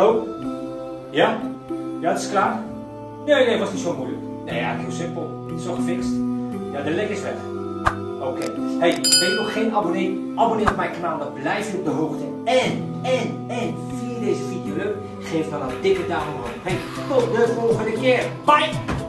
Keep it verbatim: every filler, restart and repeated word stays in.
Hallo? Ja? Ja, het is klaar? Nee, nee, het was niet zo moeilijk. Nee, eigenlijk heel simpel. Het is al gefixt. Ja, de lek is weg. Oké. Okay. Hey, ben je nog geen abonnee? Abonneer op mijn kanaal, dan blijf je op de hoogte. En, en, en, via deze video leuk, geef dan een dikke duim omhoog. Hey, tot de volgende keer. Bye!